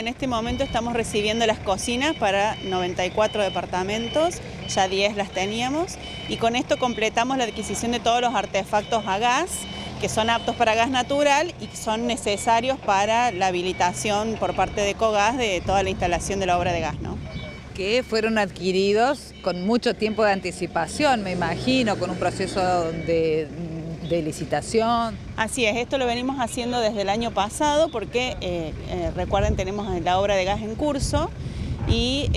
En este momento estamos recibiendo las cocinas para 94 departamentos, ya 10 las teníamos, y con esto completamos la adquisición de todos los artefactos a gas, que son aptos para gas natural y que son necesarios para la habilitación por parte de ECOGAS de toda la instalación de la obra de gas, ¿no? Que fueron adquiridos con mucho tiempo de anticipación, me imagino, con un proceso de licitación. Así es, esto lo venimos haciendo desde el año pasado porque, recuerden, tenemos la obra de gas en curso y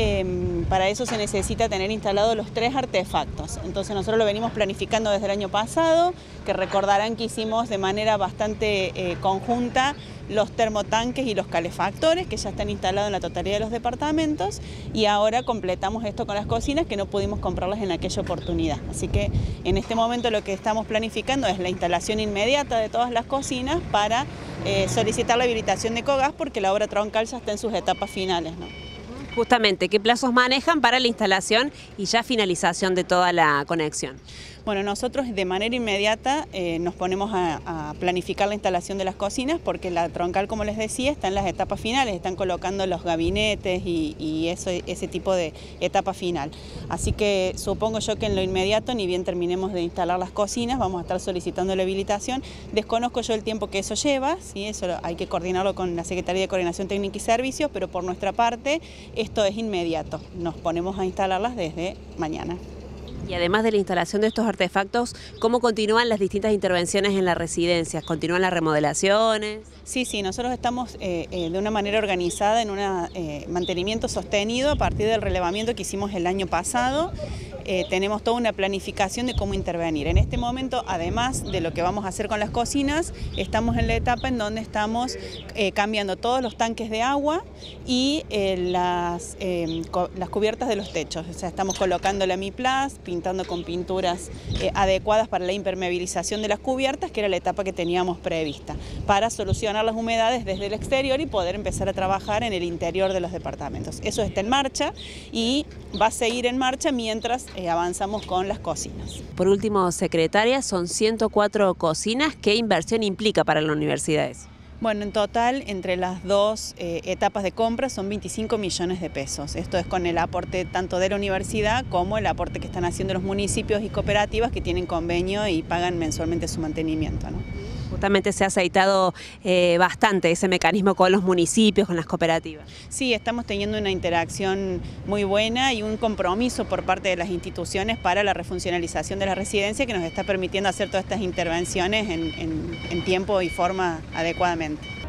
para eso se necesita tener instalados los 3 artefactos. Entonces nosotros lo venimos planificando desde el año pasado, que recordarán que hicimos de manera bastante conjunta los termotanques y los calefactores, que ya están instalados en la totalidad de los departamentos, y ahora completamos esto con las cocinas, que no pudimos comprarlas en aquella oportunidad. Así que en este momento lo que estamos planificando es la instalación inmediata de todas las cocinas para solicitar la habilitación de ECOGAS, porque la obra troncal ya está en sus etapas finales, ¿no? Justamente, ¿qué plazos manejan para la instalación y ya finalización de toda la conexión? Bueno, nosotros de manera inmediata nos ponemos a planificar la instalación de las cocinas porque la troncal, como les decía, está en las etapas finales, están colocando los gabinetes y ese tipo de etapa final. Así que supongo yo que en lo inmediato, ni bien terminemos de instalar las cocinas, vamos a estar solicitando la habilitación. Desconozco yo el tiempo que eso lleva, ¿sí? Eso hay que coordinarlo con la Secretaría de Coordinación Técnica y Servicios, pero por nuestra parte esto es inmediato, nos ponemos a instalarlas desde mañana. Y además de la instalación de estos artefactos, ¿cómo continúan las distintas intervenciones en las residencias? ¿Continúan las remodelaciones? Sí, nosotros estamos de una manera organizada en un mantenimiento sostenido a partir del relevamiento que hicimos el año pasado. Tenemos toda una planificación de cómo intervenir. En este momento, además de lo que vamos a hacer con las cocinas, estamos en la etapa en donde estamos cambiando todos los tanques de agua y las cubiertas de los techos. O sea, estamos colocando la Miplas, pintando con pinturas adecuadas para la impermeabilización de las cubiertas, que era la etapa que teníamos prevista, para solucionar las humedades desde el exterior y poder empezar a trabajar en el interior de los departamentos. Eso está en marcha y va a seguir en marcha mientras avanzamos con las cocinas. Por último, secretaria, son 104 cocinas. ¿Qué inversión implica para las universidades? Bueno, en total, entre las dos etapas de compra son 25 millones de pesos. Esto es con el aporte tanto de la universidad como el aporte que están haciendo los municipios y cooperativas que tienen convenio y pagan mensualmente su mantenimiento, ¿no? Justamente se ha aceitado bastante ese mecanismo con los municipios, con las cooperativas. Sí, estamos teniendo una interacción muy buena y un compromiso por parte de las instituciones para la refuncionalización de la residencia que nos está permitiendo hacer todas estas intervenciones en tiempo y forma adecuadamente.